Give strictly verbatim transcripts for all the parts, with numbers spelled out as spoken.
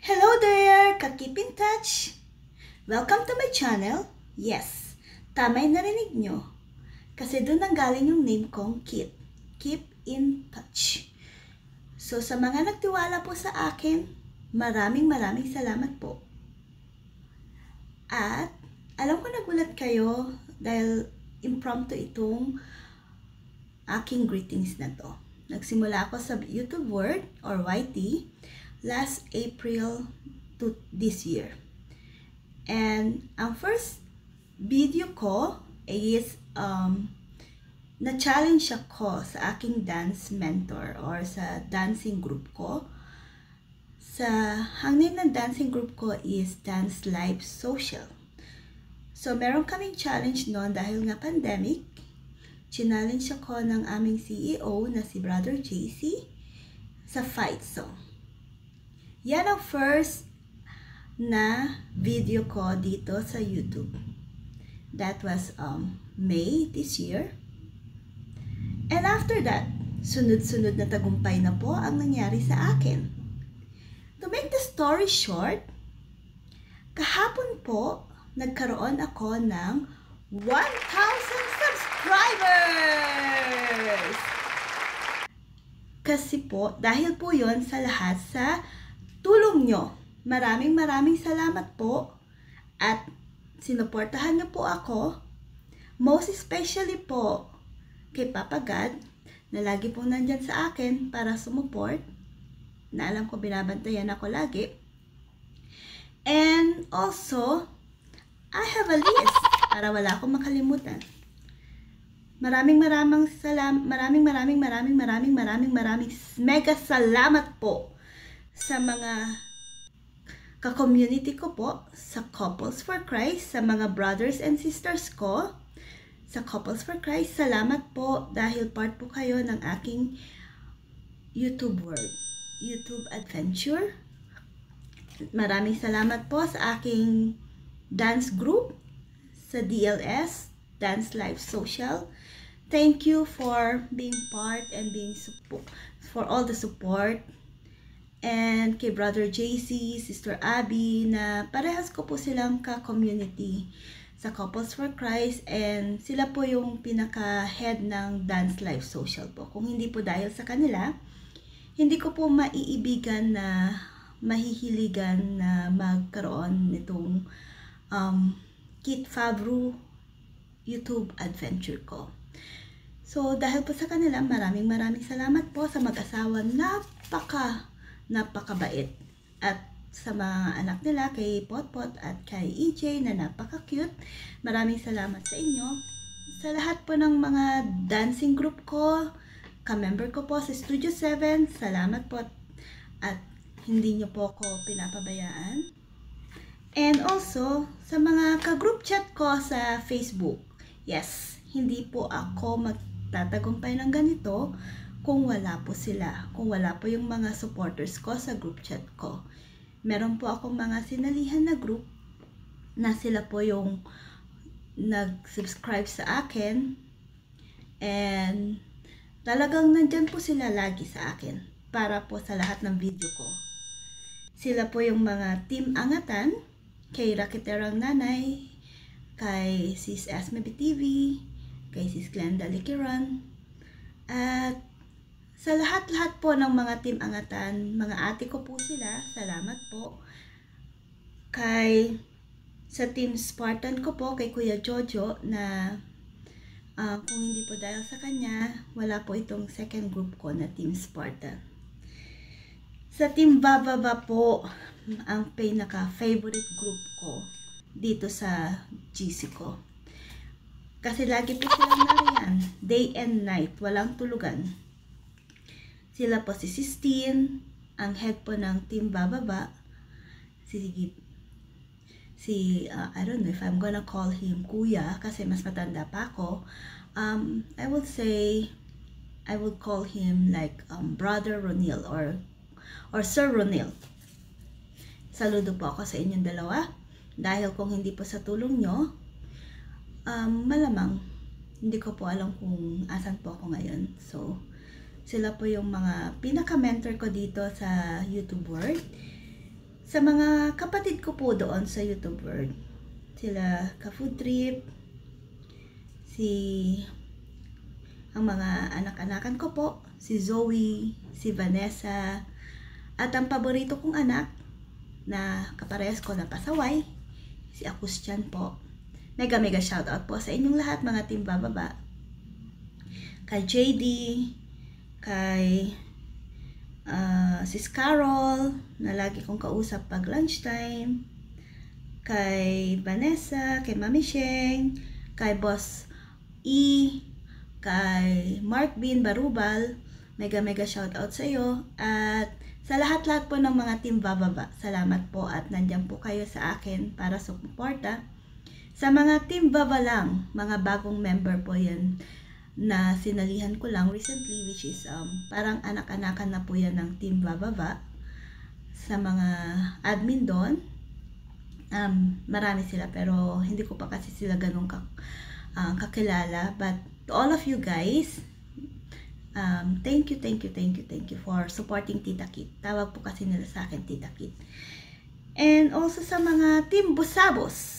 Hello there, ka-keep in touch! Welcome to my channel. Yes, tama yung narinig nyo. Kasi doon ang galing yung name kong Kit. Keep in touch. So sa mga nagtiwala po sa akin, maraming maraming salamat po. At alam ko nagulat kayo dahil impromptu itong aking greetings na to. Nagsimula ako sa YouTube Word or Y T last April to this year. And ang first video ko is um, na-challenge ako sa aking dance mentor or sa dancing group ko. Sa hangin ng dancing group ko is Dance Life Social. So meron kaming challenge noon dahil nga pandemic. Challenge ako ng aming C E O na si Brother J C sa fight song. Yan ang first na video ko dito sa YouTube. That was um, May this year. And after that, sunod-sunod na tagumpay na po ang nangyari sa akin. To make the story short, kahapon po, nagkaroon ako ng one thousand subscribers! Kasi po, dahil po yon sa lahat sa tulong nyo. Maraming maraming salamat po at sinuportahan nyo po ako. Most especially po kay Papa God na lagi po nandyan sa akin para sumuport. Na alam ko binabantayan ako lagi. And also, I have a list para wala akong makalimutan. Maraming maraming salamat, maraming maraming maraming maraming maraming maraming mega salamat po sa mga ka-community ko po, sa Couples for Christ, sa mga brothers and sisters ko, sa Couples for Christ, salamat po dahil part po kayo ng aking YouTube world, YouTube adventure. Maraming salamat po sa aking dance group, sa D L S, Dance Life Social. Thank you for being part and being support, for all the support. And kay Brother J C, Sister Abby, na parehas ko po silang ka-community sa Couples for Christ. And sila po yung pinaka-head ng Dance Life Social po. Kung hindi po dahil sa kanila, hindi ko po maiibigan na mahihiligan na magkaroon nitong um, Kit Favreau YouTube adventure ko. So dahil po sa kanila, maraming maraming salamat po sa mag-asawa. Napaka napakabait at sa mga anak nila kay Potpot at kay E J na napaka-cute. Maraming salamat sa inyo. Sa lahat po ng mga dancing group ko, ka-member ko po sa Studio seven, salamat po at hindi nyo po ko pinapabayaan. And also, sa mga ka-group chat ko sa Facebook, yes, hindi po ako magtatagumpay ng ganito kung wala po sila, kung wala po yung mga supporters ko sa group chat ko. Meron po akong mga sinalihan na group na sila po yung nag-subscribe sa akin and talagang nandyan po sila lagi sa akin para po sa lahat ng video ko. Sila po yung mga team angatan, kay Rakiterang Nanay, kay Sis Asmibit T V, kay Sis Glenda Likirang, at sa lahat-lahat po ng mga team angatan, mga ate ko po sila, salamat po. Kay sa Team Spartan ko po, kay Kuya Jojo na uh, kung hindi po dahil sa kanya, wala po itong second group ko na Team Spartan. Sa Team Vava Ba po, ang pinaka-favorite group ko dito sa G C ko. Kasi lagi po silang nariyan, day and night, walang tulugan. Sila po si Sistine, ang head po ng Team Bababa, si, si uh, I don't know if I'm gonna call him Kuya kasi mas matanda pa ako. Um, I would say, I would call him like um, Brother Roniel or, or Sir Roniel. Saludo po ako sa inyong dalawa dahil kung hindi po sa tulong nyo, um, malamang hindi ko po alam kung asan po ako ngayon. So, sila po yung mga pinaka-mentor ko dito sa YouTube World. Sa mga kapatid ko po doon sa YouTube world, sila Ka-Food Trip, si ang mga anak-anakan ko po, si Zoe, si Vanessa, at ang paborito kong anak na kaparehas ko na pasaway, si Acustian po. Mega mega shoutout po sa inyong lahat mga Team Bababa. Kay J D, kay uh, Sis Carol na lagi kong kausap pag lunchtime, kay Vanessa, kay Mami Sheng, kay Boss E, kay Mark bin Barubal, mega mega shoutout sa iyo at sa lahat-lahat po ng mga Team Bababa. Salamat po at nandiyan po kayo sa akin para sumuporta. Sa mga Team Vava lang, mga bagong member po yan na sinalihan ko lang recently, which is um, parang anak-anakan na po yan ng Team Bababa. Sa mga admin doon, um, marami sila pero hindi ko pa kasi sila ganun kak uh, kakilala. But to all of you guys, um, thank you, thank you, thank you, thank you for supporting Tita Kit. Tawag po kasi nila sa akin Tita Kit. And also sa mga Team Busabos,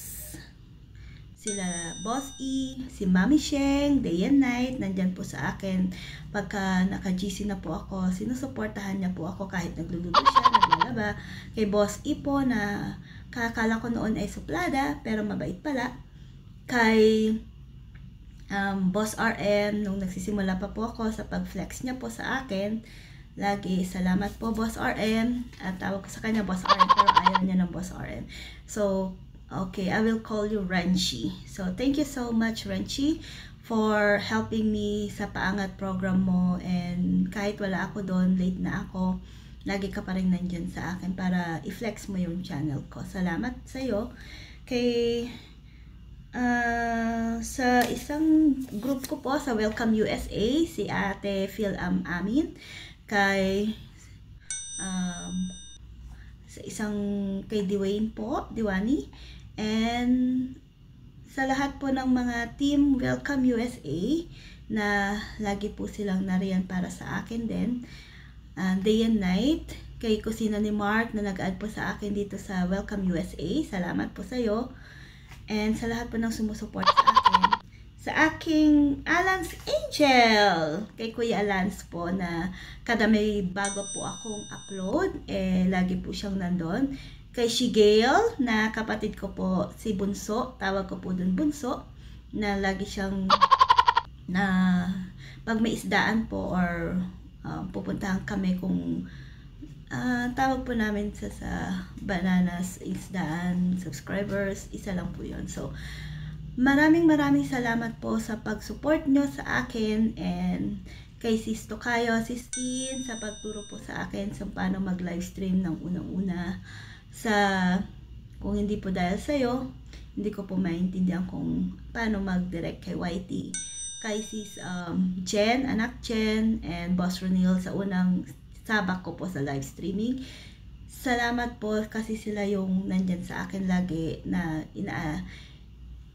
sila Boss E, si Mami Sheng, day and night, nandyan po sa akin. Pagka naka-G C na po ako, sinusuportahan niya po ako kahit nagluluto siya, naglalaba. Kay Boss E po na kakala ko noon ay suplada, pero mabait pala. Kay um, Boss R M, nung nagsisimula pa po ako sa pag-flex niya po sa akin, lagi, salamat po Boss R M. At tawag ko sa kanya Boss R M, pero ayaw niya ng Boss R M. So, okay, I will call you Renshi. So, thank you so much, Renshi, for helping me sa paangat program mo. And kahit wala ako doon, late na ako, lagi ka pa rin nandyan sa akin para i-flex mo yung channel ko. Salamat sa'yo. Kay, uh, sa isang group ko po, sa Welcome U S A, si Ate Phil Am-Amin. Kay, um, sa isang kay Dwayne po, Diwani. And sa lahat po ng mga Team Welcome U S A na lagi po silang nariyan para sa akin din uh, day and night. Kay Kusina ni Mark na nag-add po sa akin dito sa Welcome U S A, salamat po sa iyo. And sa lahat po ng sumusuport sa akin, sa aking Alan's Angel, kay Kuya Alan's po na kada may bago po akong upload eh lagi po siyang nandun. Kay Shigale na kapatid ko po, si Bunso, tawag ko po dun Bunso, na lagi siyang na pag may isdaan po or uh, pupuntahan kami kung uh, tawag po namin sa, sa bananas, isdaan, subscribers, isa lang po yun. So, maraming maraming salamat po sa pag-support nyo sa akin and kay Sis Tokayo, Sistine, sa pagturo po sa akin sa paano mag-livestream ng unang-una. Sa kung hindi po dahil sa'yo, hindi ko po maintindihan kung paano mag-direct kay Y T. Kay Sis um, Jen, anak Jen, and Boss Roniel sa unang sabak ko po sa live streaming. Salamat po kasi sila yung nandyan sa akin lagi na ina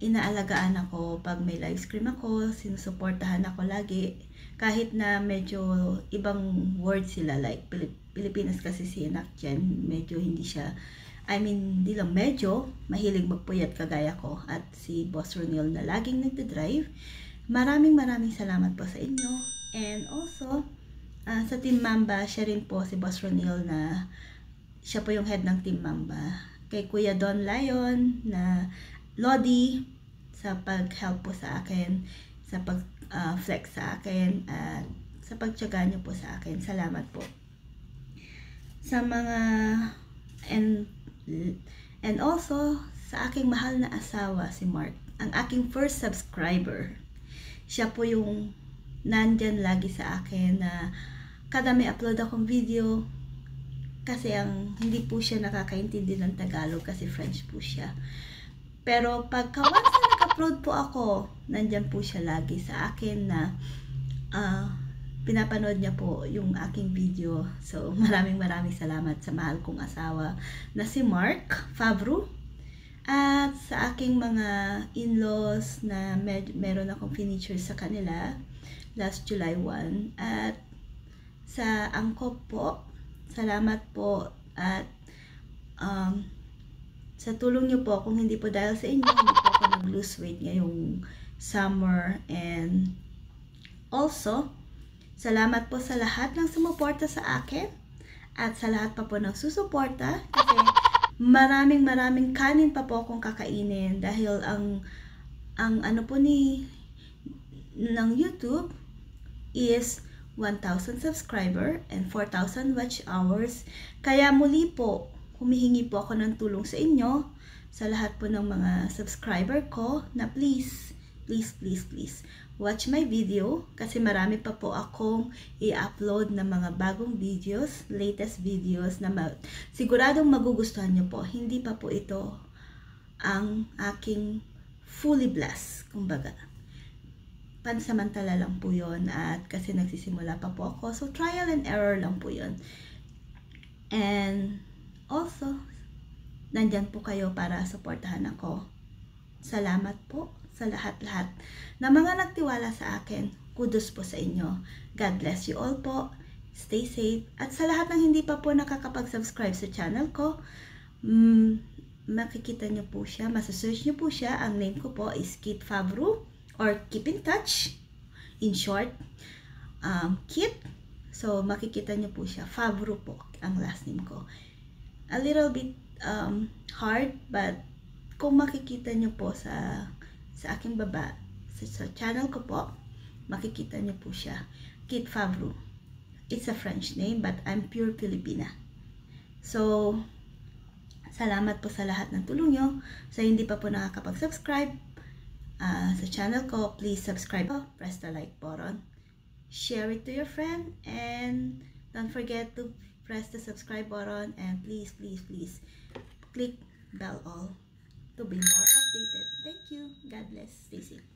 inaalagaan ako pag may live stream ako, sinusuportahan ako lagi kahit na medyo ibang word sila, like Pilip Pilipinas kasi si anak Jen, medyo hindi siya, I mean hindi lang medyo, mahilig magpuyat kagaya ko, at si Boss Roniel na laging nagdadrive. Maraming maraming salamat po sa inyo. And also uh, sa Team Mamba, siya rin po si Boss Roniel na siya po yung head ng Team Mamba. Kay Kuya Don Lion na Lodi sa pag-help po sa akin, sa pag-flex uh, sa akin, at uh, sa pagtiyaga niyo po sa akin. Salamat po. Sa mga and and also sa aking mahal na asawa si Mark, ang aking first subscriber. Siya po yung nandyan lagi sa akin na kada may upload akong video, kasi ang hindi po siya nakakaintindi ng Tagalog kasi French po siya. Pero pagka once na nag-upload po ako, nandyan po siya lagi sa akin na uh, pinapanood niya po yung aking video. So, maraming maraming salamat sa mahal kong asawa na si Mark Favreau. At sa aking mga in-laws na med meron akong furniture sa kanila last July first. At sa angkop po, salamat po at um, sa tulong niyo po, kung hindi po dahil sa inyo, hindi po ako nag-lose weight ngayong summer. And also, salamat po sa lahat ng sumuporta sa akin at sa lahat pa po ng susuporta, kasi maraming maraming kanin pa po akong kakainin dahil ang ang ano po ni ng YouTube is one thousand subscriber and four thousand watch hours. Kaya muli po, humihingi po ako ng tulong sa inyo, sa lahat po ng mga subscriber ko, na please, please, please, please, watch my video, kasi marami pa po akong i-upload na mga bagong videos, latest videos, na ma siguradong magugustuhan nyo po. Hindi pa po ito ang aking fully blast, kumbaga. Pansamantala lang po yun, at kasi nagsisimula pa po ako, so trial and error lang po yun. And also, nandyan po kayo para supportahan ako. Salamat po sa lahat-lahat na mga nagtiwala sa akin. Kudos po sa inyo. God bless you all po. Stay safe. At sa lahat ng hindi pa po nakakapag-subscribe sa channel ko, mm, makikita nyo po siya, masasearch nyo po siya. Ang name ko po is Kit Favreau, or Keep in Touch, in short, um, Kit. So, makikita nyo po siya. Favreau po ang last name ko. A little bit um, hard, but kung makikita nyo po sa, sa aking baba, sa, sa channel ko po, makikita nyo po siya. Kit Favreau. It's a French name, but I'm pure Filipina. So, salamat po sa lahat ng tulong nyo. Sa hindi pa po nakakapag-subscribe Uh, sa channel ko, please subscribe po, press the like button, share it to your friend, and don't forget to press the subscribe button, and please, please, please click bell all to be more updated. Thank you. God bless. Stay safe.